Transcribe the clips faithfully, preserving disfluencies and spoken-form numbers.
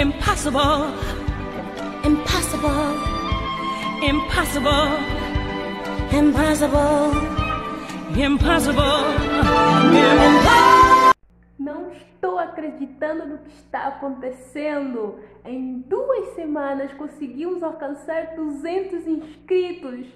Impossible, impossible, impossible, impossible, impossible, impossible. Não estou acreditando no que está acontecendo. Em duas semanas conseguimos alcançar duzentos inscritos.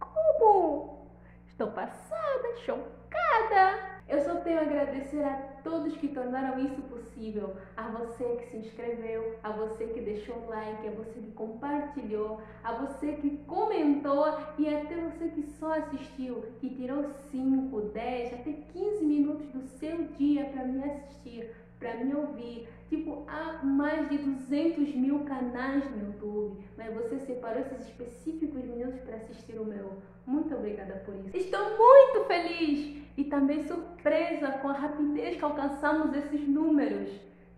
Como? Estou passada, chocada. Eu só tenho a agradecer a todos que tornaram isso possível. A você que se inscreveu, a você que deixou um like, a você que compartilhou, a você que comentou e até você que só assistiu, que tirou cinco, dez, até quinze minutos do seu dia para me assistir, para me ouvir. Tipo, há mais de duzentos mil canais no YouTube, mas você separou esses específicos minutos para assistir o meu. Muito obrigada por isso. Estou muito feliz! E também surpresa com a rapidez que alcançamos esses números.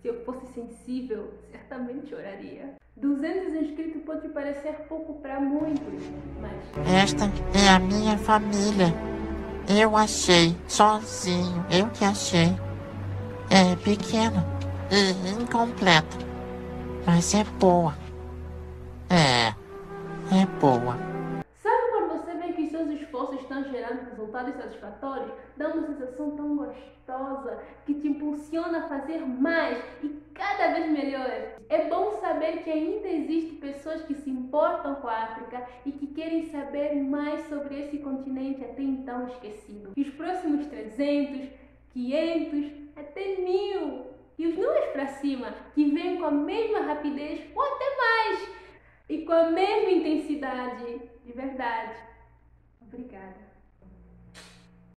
Se eu fosse sensível, certamente choraria. duzentos inscritos pode parecer pouco para muitos, mas... Esta é a minha família. Eu achei, sozinho, eu que achei. É pequena e incompleta, mas é boa. É, é boa. Esforços estão gerando resultados satisfatórios, dá uma sensação tão gostosa que te impulsiona a fazer mais e cada vez melhor. É bom saber que ainda existem pessoas que se importam com a África e que querem saber mais sobre esse continente até então esquecido. E os próximos trezentos, quinhentos, até mil e os números para cima que vêm com a mesma rapidez ou até mais e com a mesma intensidade de verdade. Obrigada.